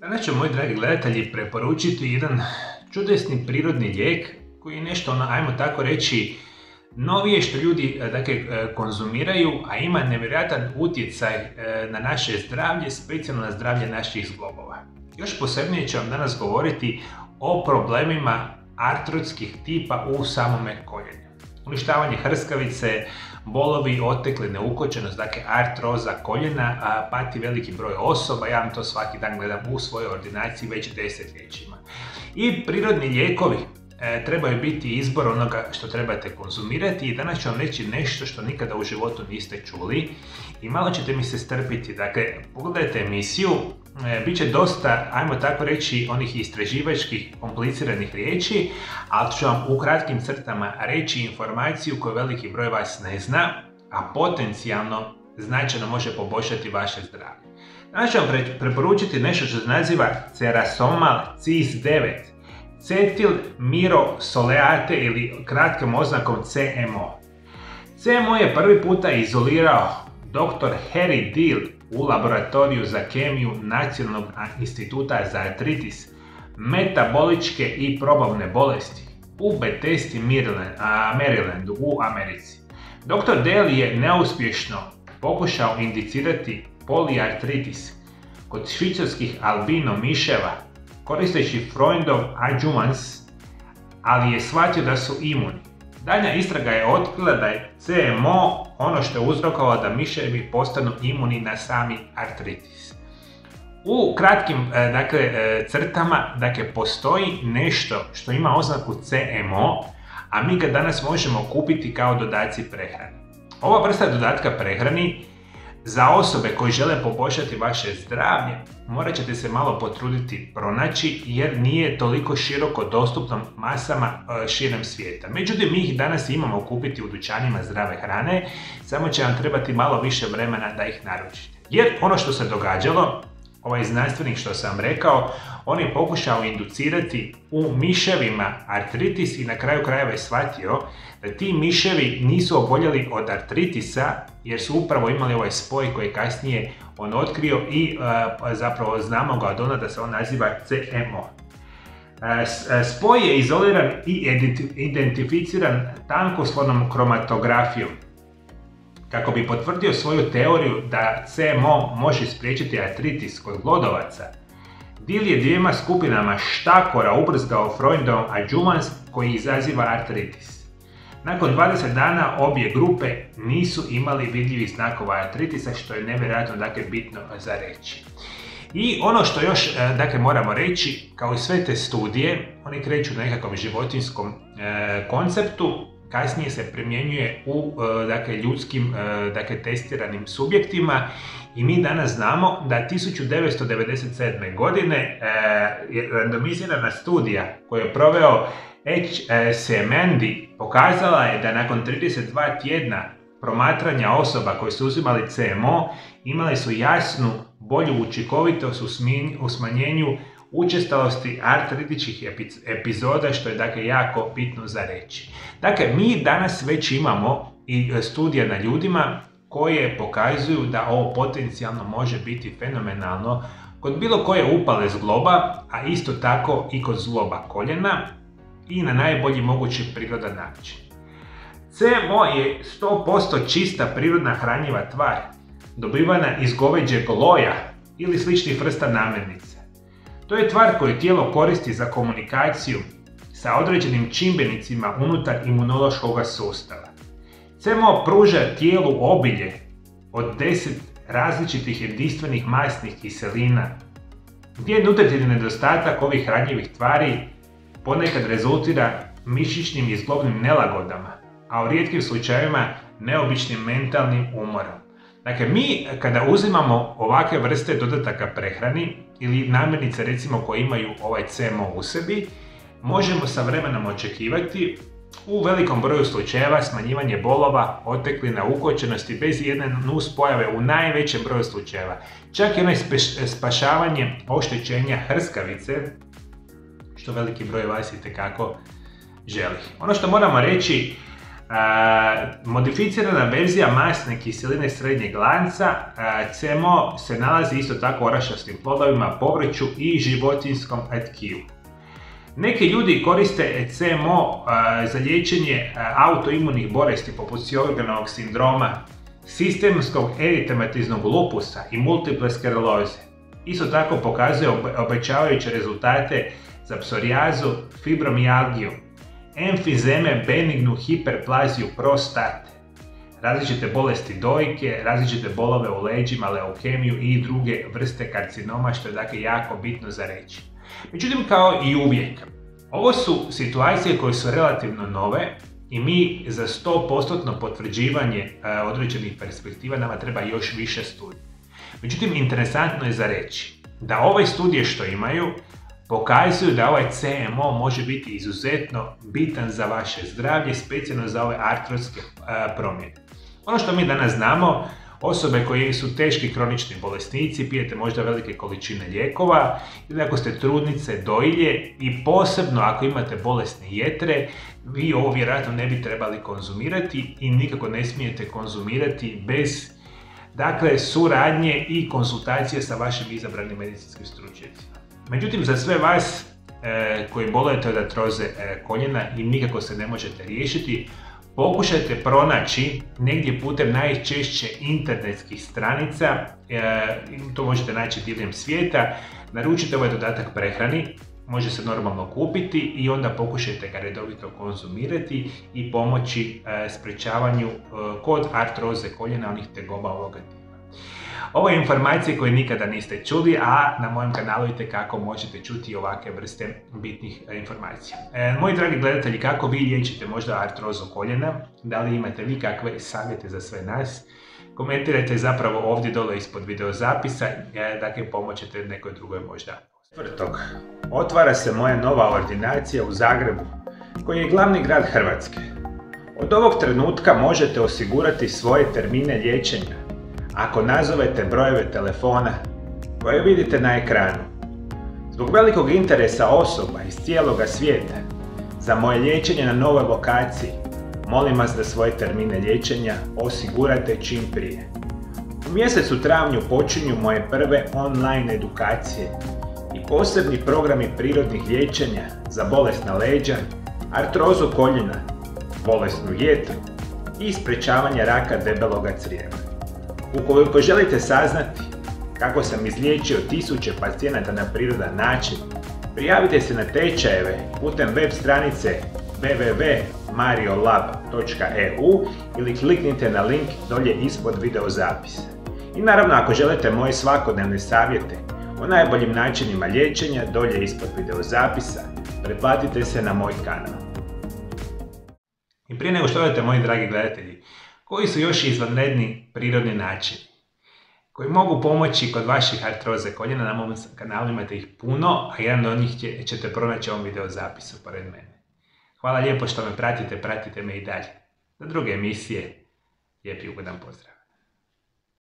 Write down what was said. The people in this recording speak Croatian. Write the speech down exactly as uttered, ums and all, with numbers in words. Danas ću, moji dragi gledatelji, preporučiti jedan čudesni prirodni lijek koji je nešto, ono, ajmo tako reći, novije što ljudi dakle, konzumiraju, a ima nevjerojatan utjecaj na naše zdravlje, specijalno na zdravlje naših zglobova. Još posebnije ću vam danas govoriti o problemima artrotskih tipa u samome koljenju. Uništavanje hrskavice, bolovi, otekle, neukočenost, dakle artroza koljena, a pati veliki broj osoba, ja vam to svaki dan gledam u svojoj ordinaciji već desetljećima. I prirodni lijekovi e, trebaju biti izbor onoga što trebate konzumirati i danas ću vam reći nešto što nikada u životu niste čuli i malo ćete mi se strpiti. Dakle, pogledajte emisiju, e, bit će dosta, ajmo tako reći, onih istraživačkih kompliciranih riječi, ali ću vam u kratkim crtama reći informaciju koju veliki broj vas ne zna, a potencijalno značajno može poboljšati vaše zdravlje. Danas ću vam preporučiti nešto što se naziva Cerasomal Cis devet, cetilmirosoleate ili kratkom oznakom C M O. C M O je prvi puta izolirao doktor Harry Deal u laboratoriju za kemiju Nacionalnog instituta za artritis, metaboličke i probavne bolesti u Bethesdi, Marylandu u Americi. doktor Deal je neuspješno pokušao indicirati poliartritis kod švicarskih albino miševa koristeći Freundov adjuvans, ali je shvatio da su imuni. Daljnja istraga je otkrila da je C M O ono što je uzrokovalo da miševi postanu imuni na sami artritis. U kratkim dakle, crtama dakle, postoji nešto što ima oznaku C M O, a mi ga danas možemo kupiti kao dodaci prehrani. Ova vrsta dodatka prehrani za osobe koje žele poboljšati vaše zdravlje morat ćete se malo potruditi pronaći jer nije toliko široko dostupnom masama širom svijeta. Međutim, mi ih danas imamo kupiti u dućanima zdrave hrane, samo će vam trebati malo više vremena da ih naručite. Jer ono što se događalo, ovaj znanstvenik što sam rekao, on je pokušao inducirati u miševima artritis i na kraju krajeva je shvatio da ti miševi nisu oboljeli od artritisa jer su upravo imali ovaj spoj koji je kasnije on otkrio i e, zapravo znamo ga od onda da se on naziva C M O. E, spoj je izoliran i identificiran tankoslovnom kromatografijom kako bi potvrdio svoju teoriju da C M O može spriječiti artritis kod glodovaca. Deal je dvijema skupinama štakora ubrzgao Freundov adjuvans koji izaziva artritis. Nakon dvadeset dana obje grupe nisu imali vidljivih znakova artritisa, što je nevjerojatno dakle, bitno za reći. I ono što još dakle, moramo reći, kao i sve te studije, oni kreću na nekakvom životinskom e, konceptu, kasnije se primjenjuje u dakle, ljudskim dakle, testiranim subjektima i mi danas znamo da tisuću devetsto devedeset sedme. godine je randomizirana studija koju je proveo H C Mandy pokazala je da nakon trideset dva tjedna promatranja osoba koje su uzimali C M O imali su jasnu bolju učinkovitost u smanjenju učestalosti artritičkih epizoda, što je dakle jako bitno za reći. Dakle, mi danas već imamo i studije na ljudima koje pokazuju da ovo potencijalno može biti fenomenalno kod bilo koje upale zgloba, a isto tako i kod zgloba koljena i na najbolji mogući prirodan način. C M O je sto posto čista prirodna hranjiva tvar, dobivana iz goveđeg loja ili sličnih vrsta namirnica. To je tvar koju tijelo koristi za komunikaciju sa određenim čimbenicima unutar imunološkog sustava. C M O pruža tijelu obilje od deset različitih jedinstvenih masnih kiselina, gdje je nutritivni nedostatak ovih hranjivih tvari ponekad rezultira mišićnim i zglobnim nelagodama, a u rijetkim slučajevima neobičnim mentalnim umorom. Dakle, mi kada uzimamo ovakve vrste dodataka prehrani ili namirnice recimo koje imaju ovaj C M O u sebi, možemo sa vremenom očekivati u velikom broju slučajeva smanjivanje bolova, oteklina, ukočenosti bez jedne nuspojave u najvećem broju slučajeva. Čak i onaj spašavanje oštećenja hrskavice, što veliki broj vas itekako želi. Ono što moramo reći, Modificirana verzija masne kiseline srednjeg lanca C M O se nalazi isto tako u orašastim plodovima, povrću i životinjskom tkivu. Neki ljudi koriste C M O za liječenje autoimunih bolesti poput Sjögrenovog sindroma, sistemskog eritematoiznog lupusa i multiple skleroze. Isto tako pokazuje obećavajuće rezultate za psorijazu, fibromijalgiju, emfizeme, benignu hiperplaziju prostate, različite bolesti dojke, različite bolove u leđima, leukemiju i druge vrste karcinoma, što je dakle jako bitno za reći. Međutim, kao i uvijek, ovo su situacije koje su relativno nove i mi za sto posto potvrđivanje određenih perspektiva nama treba još više studija. Međutim, interesantno je za reći da ove studije što imaju pokazuju da ovaj C M O može biti izuzetno bitan za vaše zdravlje, specijalno za ove artrotske promjene. Ono što mi danas znamo, osobe koje su teški kronični bolesnici, pijete možda velike količine lijekova, ili ako ste trudnice, dojilje i posebno ako imate bolesne jetre, vi ovo vjerojatno ne bi trebali konzumirati i nikako ne smijete konzumirati bez dakle suradnje i konzultacije sa vašim izabranim medicinskim stručnjacima. Međutim, za sve vas e, koji bolujete od artroze e, koljena i nikako se ne možete riješiti, pokušajte pronaći negdje putem najčešće internetskih stranica, e, to možete naći diljem svijeta, naručite ovaj dodatak prehrani, može se normalno kupiti i onda pokušajte ga redovito konzumirati i pomoći e, sprečavanju e, kod artroze koljena onih tegoba ovoga tipa. Ovo je informacije koje nikada niste čuli, a na mojem kanalu itekako možete čuti ovakve vrste bitnih informacija. E, moji dragi gledatelji, kako vi liječite možda artrozu koljena, da li imate vi kakve savjete za sve nas, komentirajte zapravo ovdje dole ispod videozapisa, e, dakle pomoćete nekoj drugoj možda. Četvrtog, otvara se moja nova ordinacija u Zagrebu, koji je glavni grad Hrvatske. Od ovog trenutka možete osigurati svoje termine liječenja ako nazovete brojeve telefona koje vidite na ekranu. Zbog velikog interesa osoba iz cijeloga svijeta za moje liječenje na novoj lokaciji, molim vas da svoje termine liječenja osigurate čim prije. U mjesecu travnju počinju moje prve online edukacije i posebni programi prirodnih liječenja za bolesna leđa, artrozu koljena, bolesnu jetru i sprečavanje raka debeloga crijeva. Ukoliko želite saznati kako sam izliječio tisuće pacijenata na prirodan način, prijavite se na tečajeve putem web stranice w w w tačka mariolab tačka e u ili kliknite na link dolje ispod videozapisa. I naravno, ako želite moje svakodnevne savjete o najboljim načinima liječenja, dolje ispod videozapisa, pretplatite se na moj kanal. I prije nego što odete, moji dragi gledatelji, koji su još izvanredni prirodni načini koji mogu pomoći kod vaših artroze koljena, na mom kanalu imate ih puno, a jedan od njih ćete pronaći u ovom videozapisu pored mene. Hvala lijepo što me pratite, pratite me i dalje. Za druge emisije, lijep i ugodan pozdrav.